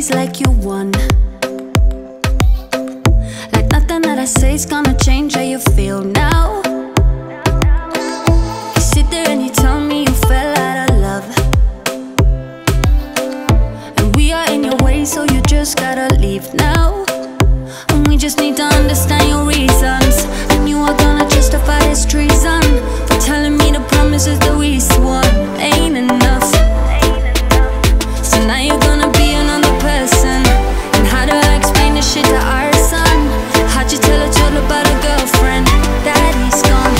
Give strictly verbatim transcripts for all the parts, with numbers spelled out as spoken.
ways like you won. Like nothing that I say is gonna change how you feel now. You sit there and you tell me you fell out of love, and we are in your way, so you just gotta leave now. And we just need to understand your reasons, and you are gonna justify this treason for telling me the promises that we swore ain't enough. So now you're gonna be another person, and how do I explain this shit to our son? How'd you tell a joke about a girlfriend that he's gone?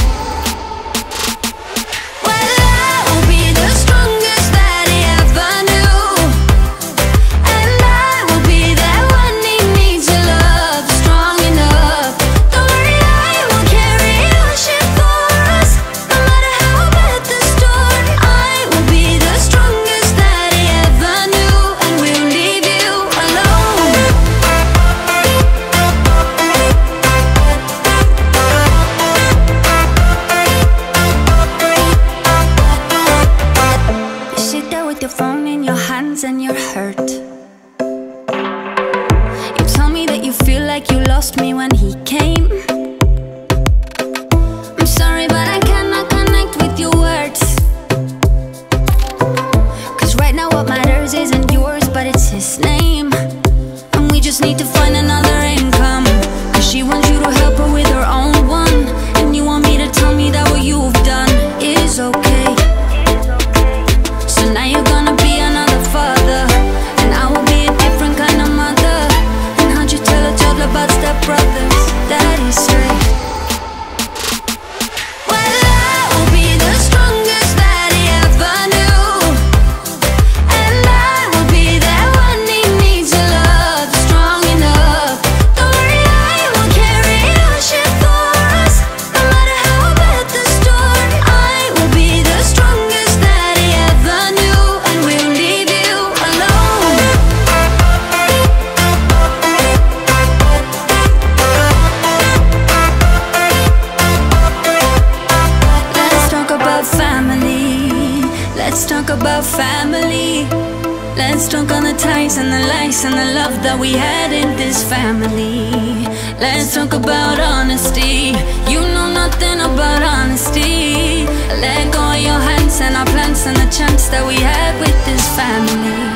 That we had with this family.